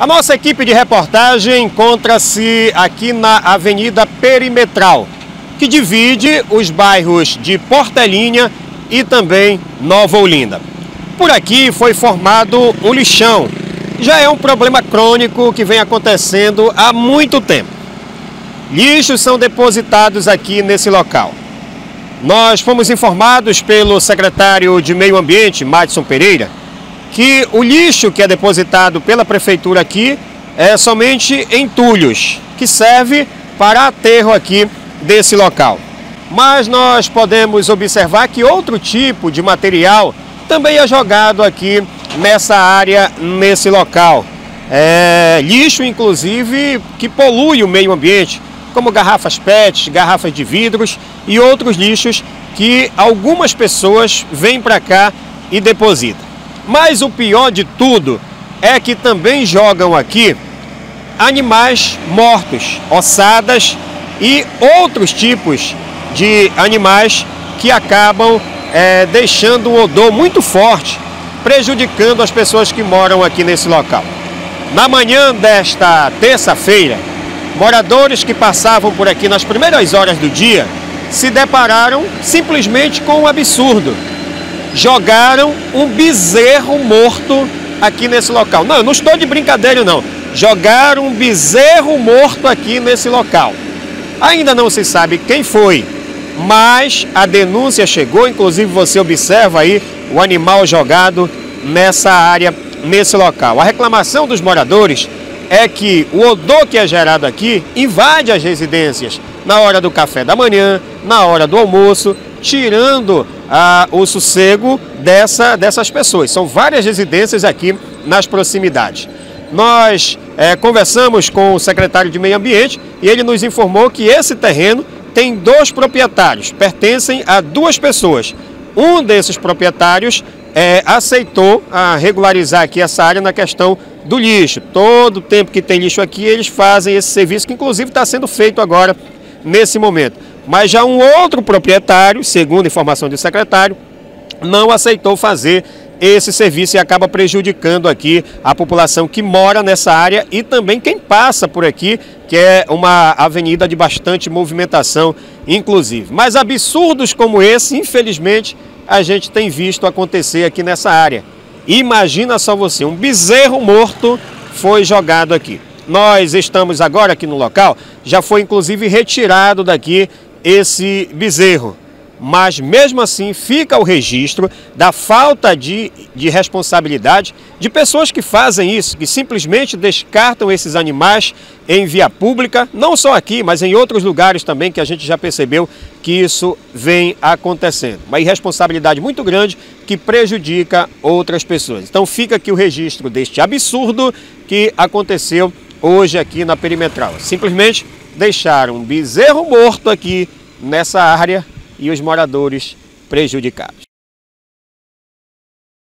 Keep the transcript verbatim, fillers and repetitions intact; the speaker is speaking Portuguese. A nossa equipe de reportagem encontra-se aqui na Avenida Perimetral, que divide os bairros de Portelinha e também Nova Olinda. Por aqui foi formado um lixão. Já é um problema crônico que vem acontecendo há muito tempo. Lixos são depositados aqui nesse local. Nós fomos informados pelo secretário de Meio Ambiente, Madison Pereira, que o lixo que é depositado pela prefeitura aqui é somente entulhos, que serve para aterro aqui desse local. Mas nós podemos observar que outro tipo de material também é jogado aqui nessa área, nesse local. É lixo, inclusive, que polui o meio ambiente, como garrafas P E T, garrafas de vidros e outros lixos que algumas pessoas vêm para cá e depositam. Mas o pior de tudo é que também jogam aqui animais mortos, ossadas e outros tipos de animais que acabam é, deixando um odor muito forte, prejudicando as pessoas que moram aqui nesse local. Na manhã desta terça-feira, moradores que passavam por aqui nas primeiras horas do dia se depararam simplesmente com um absurdo. Jogaram um bezerro morto aqui nesse local. Não, eu não estou de brincadeira, não. Jogaram um bezerro morto aqui nesse local. Ainda não se sabe quem foi, mas a denúncia chegou. Inclusive, você observa aí o animal jogado nessa área, nesse local. A reclamação dos moradores é que o odor que é gerado aqui invade as residências na hora do café da manhã, na hora do almoço, tirando ah, o sossego dessa, dessas pessoas. São várias residências aqui nas proximidades. Nós eh, conversamos com o secretário de Meio Ambiente e ele nos informou que esse terreno tem dois proprietários, pertencem a duas pessoas. Um desses proprietários eh, aceitou ah, regularizar aqui essa área na questão do lixo. Todo o tempo que tem lixo aqui, eles fazem esse serviço, que inclusive está sendo feito agora, nesse momento. Mas já um outro proprietário, segundo a informação do secretário, não aceitou fazer esse serviço e acaba prejudicando aqui a população que mora nessa área e também quem passa por aqui, que é uma avenida de bastante movimentação, inclusive. Mas absurdos como esse, infelizmente, a gente tem visto acontecer aqui nessa área. Imagina só você, um bezerro morto foi jogado aqui. Nós estamos agora aqui no local, já foi inclusive retirado daqui esse bezerro. Mas mesmo assim fica o registro da falta de, de responsabilidade de pessoas que fazem isso, que simplesmente descartam esses animais em via pública, não só aqui, mas em outros lugares também que a gente já percebeu que isso vem acontecendo. Uma irresponsabilidade muito grande que prejudica outras pessoas. Então fica aqui o registro deste absurdo que aconteceu hoje aqui na Perimetral. Simplesmente deixaram um bezerro morto aqui nessa área e os moradores prejudicados.